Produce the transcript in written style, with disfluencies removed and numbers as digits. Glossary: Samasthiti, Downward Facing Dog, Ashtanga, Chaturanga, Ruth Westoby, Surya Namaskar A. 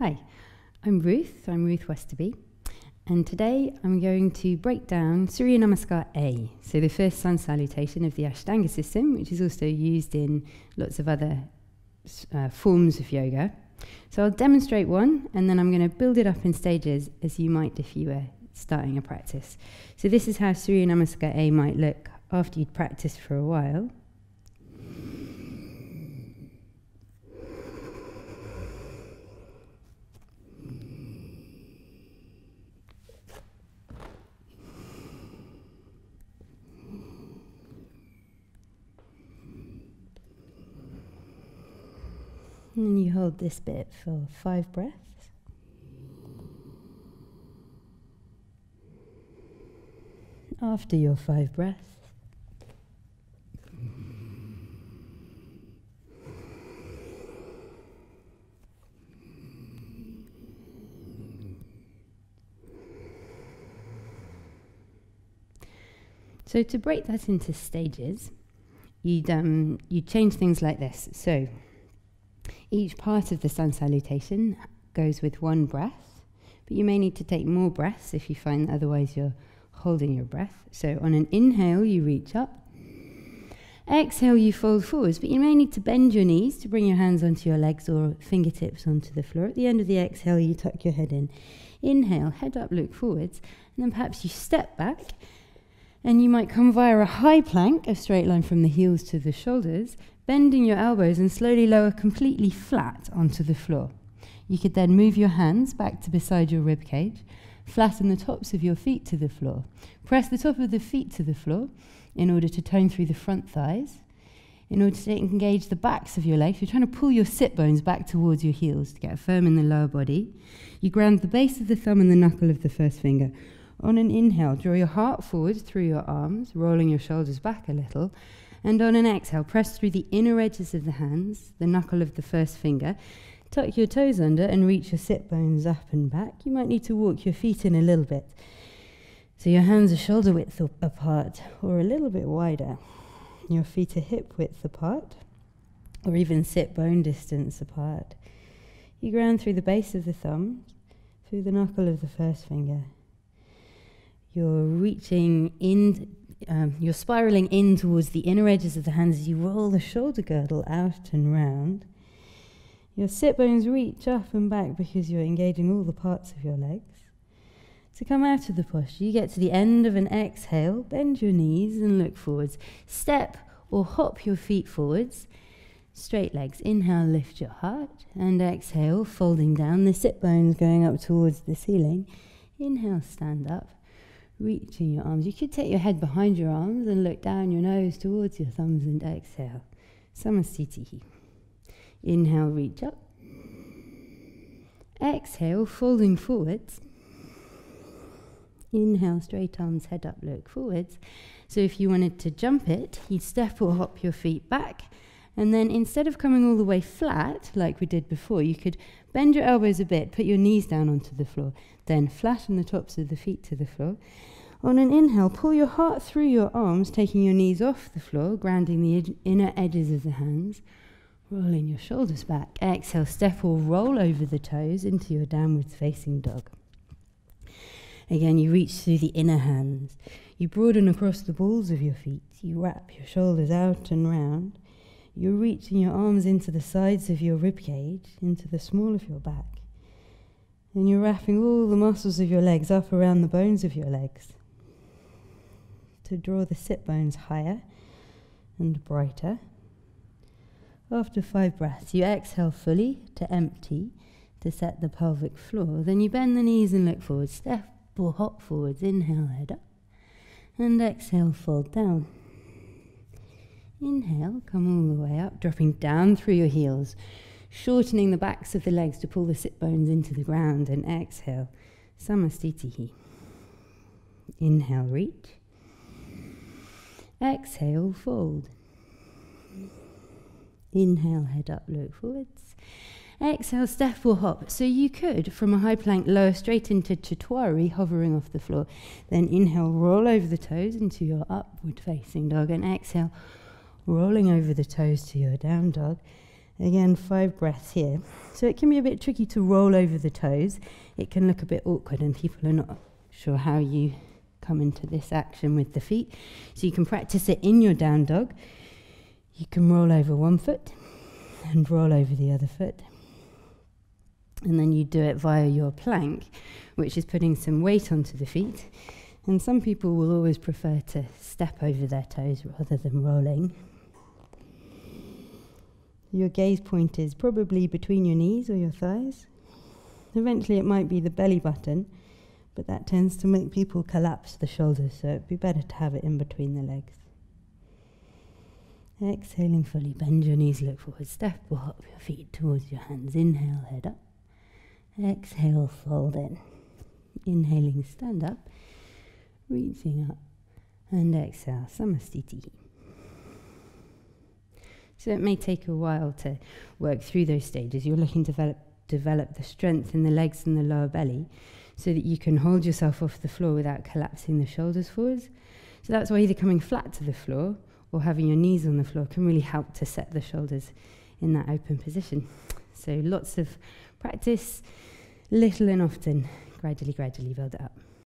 Hi, I'm Ruth Westoby, and today I'm going to break down Surya Namaskar A, so the first sun salutation of the Ashtanga system, which is also used in lots of other forms of yoga. So I'll demonstrate one, and then I'm going to build it up in stages as you might if you were starting a practice. So this is how Surya Namaskar A might look after you'd practiced for a while. And then you hold this bit for 5 breaths. After your 5 breaths, so to break that into stages, you change things like this. So each part of the sun salutation goes with 1 breath, but you may need to take more breaths if you find that otherwise you're holding your breath. So on an inhale, you reach up. Exhale, you fold forwards, but you may need to bend your knees to bring your hands onto your legs or fingertips onto the floor. At the end of the exhale, you tuck your head in. Inhale, head up, look forwards, and then perhaps you step back. And you might come via a high plank, a straight line from the heels to the shoulders, bending your elbows and slowly lower completely flat onto the floor. You could then move your hands back to beside your rib cage, flatten the tops of your feet to the floor, press the top of the feet to the floor in order to tone through the front thighs, in order to engage the backs of your legs. You're trying to pull your sit bones back towards your heels to get firm in the lower body. You ground the base of the thumb and the knuckle of the first finger. On an inhale, draw your heart forward through your arms, rolling your shoulders back a little. And on an exhale, press through the inner edges of the hands, the knuckle of the first finger. Tuck your toes under and reach your sit bones up and back. You might need to walk your feet in a little bit. So your hands are shoulder width apart or a little bit wider. Your feet are hip width apart or even sit bone distance apart. You ground through the base of the thumb, through the knuckle of the first finger. You're reaching in, you're spiraling in towards the inner edges of the hands as you roll the shoulder girdle out and round. Your sit bones reach up and back because you're engaging all the parts of your legs. To come out of the posture, you get to the end of an exhale, bend your knees and look forwards. Step or hop your feet forwards. Straight legs, inhale, lift your heart, and exhale, folding down the sit bones going up towards the ceiling. Inhale, stand up. Reaching your arms. You could take your head behind your arms and look down your nose towards your thumbs and exhale. Samasthiti. Inhale, reach up. Exhale, folding forwards. Inhale, straight arms, head up, look forwards. So if you wanted to jump it, you'd step or hop your feet back. And then instead of coming all the way flat, like we did before, you could bend your elbows a bit, put your knees down onto the floor, then flatten the tops of the feet to the floor. On an inhale, pull your heart through your arms, taking your knees off the floor, grounding the inner edges of the hands, rolling your shoulders back. Exhale, step or roll over the toes into your Downward Facing Dog. Again, you reach through the inner hands. You broaden across the balls of your feet. You wrap your shoulders out and round. You're reaching your arms into the sides of your rib cage, into the small of your back. And you're wrapping all the muscles of your legs up around the bones of your legs to draw the sit bones higher and brighter. After 5 breaths, you exhale fully to empty, to set the pelvic floor. Then you bend the knees and look forward, step or hop forwards, inhale, head up, and exhale, fold down. Inhale, come all the way up, dropping down through your heels, shortening the backs of the legs to pull the sit bones into the ground, and exhale, Samasthiti. Inhale, reach. Exhale, fold. Inhale, head up, look forwards. Exhale, step or hop. So you could, from a high plank, lower straight into Chaturanga, hovering off the floor. Then inhale, roll over the toes into your Upward Facing Dog, and exhale, rolling over the toes to your Down Dog, Again, 5 breaths here. So it can be a bit tricky to roll over the toes. It can look a bit awkward and people are not sure how you come into this action with the feet. So you can practice it in your down dog. You can roll over one foot and roll over the other foot. And then you do it via your plank, which is putting some weight onto the feet. And some people will always prefer to step over their toes rather than rolling. Your gaze point is probably between your knees or your thighs. Eventually it might be the belly button, but that tends to make people collapse the shoulders, so it'd be better to have it in between the legs. Exhaling fully, bend your knees, look forward, step or hop your feet towards your hands. Inhale, head up. Exhale, fold in. Inhaling, stand up, reaching up, and exhale, Samasthiti. So it may take a while to work through those stages. You're looking to develop the strength in the legs and the lower belly so that you can hold yourself off the floor without collapsing the shoulders forwards. So that's why either coming flat to the floor or having your knees on the floor can really help to set the shoulders in that open position. So lots of practice, little and often, gradually build it up.